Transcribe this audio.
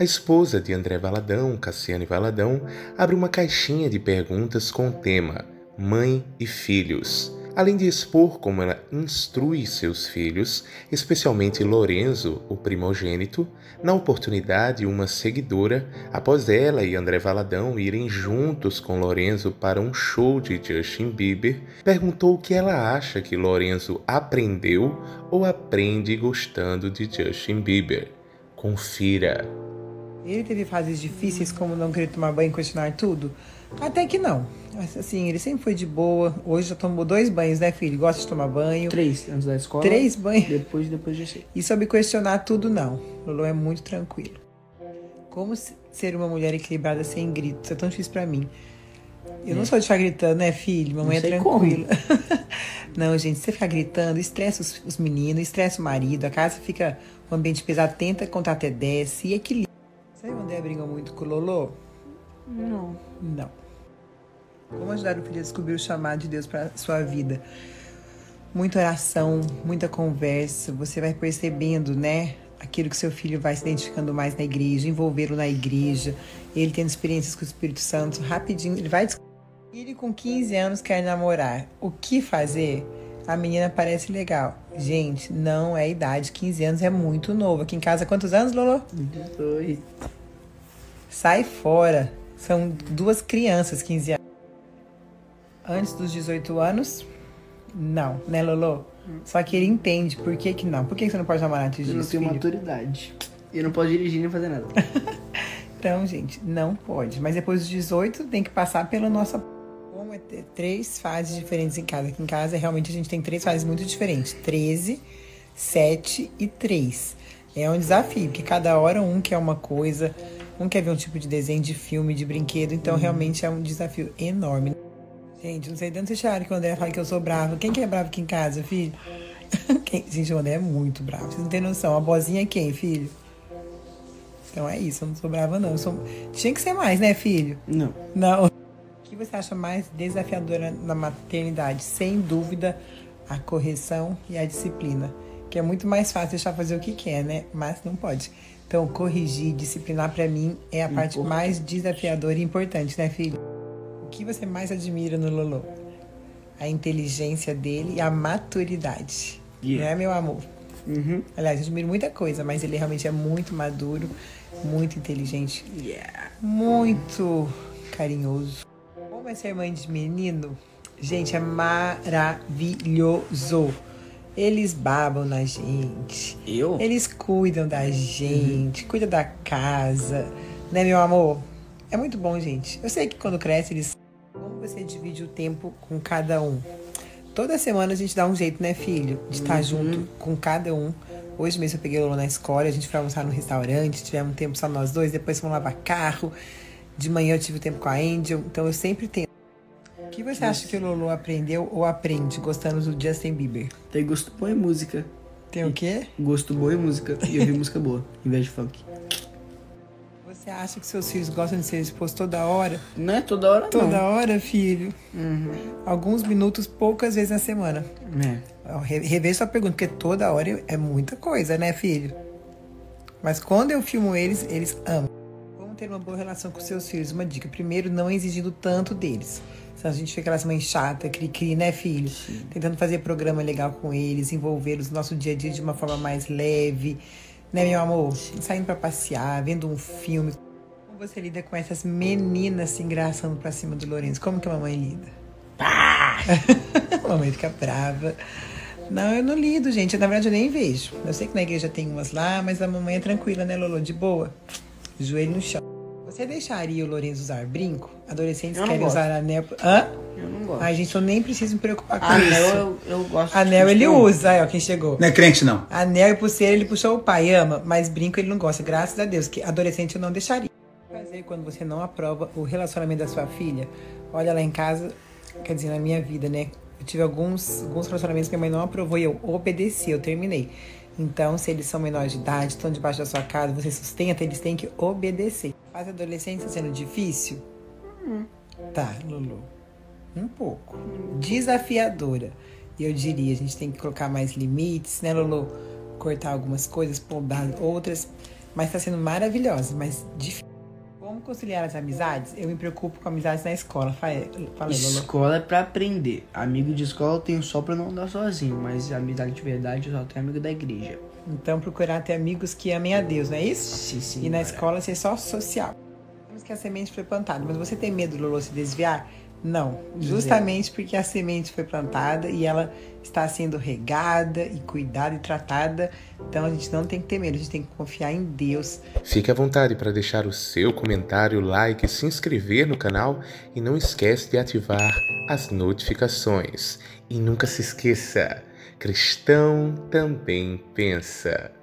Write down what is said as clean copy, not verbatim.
A esposa de André Valadão, Cassiane Valadão, abre uma caixinha de perguntas com o tema Mãe e Filhos, além de expor como ela instrui seus filhos, especialmente Lorenzo, o primogênito. Na oportunidade, uma seguidora, após ela e André Valadão irem juntos com Lorenzo para um show de Justin Bieber, perguntou o que ela acha que Lorenzo aprendeu ou aprende gostando de Justin Bieber. Confira. Ele teve fases difíceis, como não querer tomar banho e continuar tudo? Até que não. Assim, ele sempre foi de boa. Hoje já tomou 2 banhos, né, filho? Gosta de tomar banho. 3, antes da escola. 3 banhos. Depois de chegar. E sobre questionar tudo, não. Lolo é muito tranquilo. Como ser uma mulher equilibrada sem gritos? É tão difícil pra mim. Eu não sou de ficar gritando, né, filho? Mamãe é tranquila. Não, gente, você ficar gritando, estressa os meninos, estressa o marido. A casa fica um ambiente pesado, tenta contar até 10 e equilibra. Sabe o André brigou muito com o Lolo? Não. Não. Como ajudar o filho a descobrir o chamado de Deus para sua vida? Muita oração, muita conversa. Você vai percebendo, né? Aquilo que seu filho vai se identificando mais na igreja, envolvê-lo na igreja. Ele tendo experiências com o Espírito Santo, rapidinho ele vai descobrir. Ele com 15 anos quer namorar. O que fazer? A menina parece legal. Gente, não é idade. 15 anos é muito novo. Aqui em casa, quantos anos, Lolo? 18. Sai fora. São 2 crianças, 15 anos. Antes dos 18 anos, não. Né, Lolo? Só que ele entende por que que não. Por que que você não pode namorar antes disso, filho? Eu não tenho maturidade. E não pode dirigir nem fazer nada. Então, gente, não pode. Mas depois dos 18, tem que passar pela nossa... Bom, é ter 3 fases diferentes em casa. Aqui em casa, realmente, a gente tem 3 fases muito diferentes. 13, 7 e 3. É um desafio, porque cada hora um quer uma coisa, um quer ver um tipo de desenho, de filme, de brinquedo. Então, realmente, é um desafio enorme. Gente, não sei de onde vocês acharam que o André fala que eu sou brava. Quem que é bravo aqui em casa, filho? Gente, o André é muito bravo. Vocês não têm noção. A bozinha é quem, filho? Então é isso. Eu não sou brava, não. Tinha que ser mais, né, filho? Não. Não. O que você acha mais desafiadora na maternidade? Sem dúvida, a correção e a disciplina. Que é muito mais fácil deixar fazer o que quer, né? Mas não pode. Então, corrigir, disciplinar, pra mim, é a parte mais desafiadora e importante, né, filho? O que você mais admira no Lolo? A inteligência dele e a maturidade. Não é, meu amor? Aliás, eu admiro muita coisa, mas ele realmente é muito maduro, muito inteligente, muito carinhoso. Como é ser mãe de menino? Gente, é maravilhoso. Eles babam na gente. Eles cuidam da gente, cuidam da casa. Né, meu amor? É muito bom, gente. Eu sei que quando cresce, eles... Como você divide o tempo com cada um? Toda semana a gente dá um jeito, né, filho? De estar junto com cada um. Hoje mesmo eu peguei o Lolo na escola, a gente foi almoçar no restaurante, tivemos um tempo só nós dois, depois fomos lavar carro. De manhã eu tive tempo com a Angel, então eu sempre tenho. O que você acha que o Lolo aprendeu ou aprende gostando do Justin Bieber? Tem gosto bom em música. Tem o quê? Gosto bom em música e ouvir música boa, em vez de funk. Você acha que seus filhos gostam de ser expostos toda hora? Não é toda hora, não. Toda hora, filho. Alguns minutos, poucas vezes na semana. Reveja sua pergunta, porque toda hora é muita coisa, né, filho? Mas quando eu filmo eles, eles amam. Como ter uma boa relação com seus filhos? Uma dica. Primeiro, não exigindo tanto deles. Senão a gente fica aquelas mães chatas, cri-cri, né, filho? Tentando fazer programa legal com eles, envolvê-los no nosso dia a dia de uma forma mais leve. Né, meu amor? Saindo pra passear, vendo um filme. Como você lida com essas meninas se engraçando pra cima do Lorenzo? Como que a mamãe lida? A mamãe fica brava. Não, eu não lido, gente. Na verdade, eu nem vejo. Eu sei que na igreja tem umas lá, mas a mamãe é tranquila, né, Lolo? De boa. Joelho no chão. Você deixaria o Lorenzo usar brinco? Adolescentes querem usar anel... Hã? Eu não gosto. Ai, gente, eu nem preciso me preocupar com isso. Anel, eu gosto. Anel ele usa. Aí, ó, quem chegou. Não é crente, não. Anel e pulseira ele puxou o pai, ama. Mas brinco ele não gosta, graças a Deus. Que adolescente eu não deixaria. Fazer quando você não aprova o relacionamento da sua filha. Olha, lá em casa, quer dizer, na minha vida, né? Eu tive alguns relacionamentos que minha mãe não aprovou e eu obedeci, eu terminei. Então, se eles são menores de idade, estão debaixo da sua casa, você sustenta, eles têm que obedecer. Faz a adolescência sendo difícil? Tá, Lulu. Um pouco. Desafiadora. Eu diria, a gente tem que colocar mais limites, né, Lulu? Cortar algumas coisas, podar outras. mas tá sendo maravilhosa, mas difícil. Como conciliar as amizades? Eu me preocupo com amizades na escola. Falei, escola é pra aprender. Amigo de escola eu tenho só pra não andar sozinho, mas amizade de verdade eu só tenho amigo da igreja. Então procurar ter amigos que amem a Deus, não é isso? Sim, sim. E na escola ser só social. Temos que a semente foi plantada, mas você tem medo, Lolo, se desviar? Não, justamente porque a semente foi plantada e ela está sendo regada e cuidada e tratada. Então a gente não tem que ter medo, a gente tem que confiar em Deus. Fique à vontade para deixar o seu comentário, like, se inscrever no canal e não esquece de ativar as notificações. E nunca se esqueça, cristão também pensa.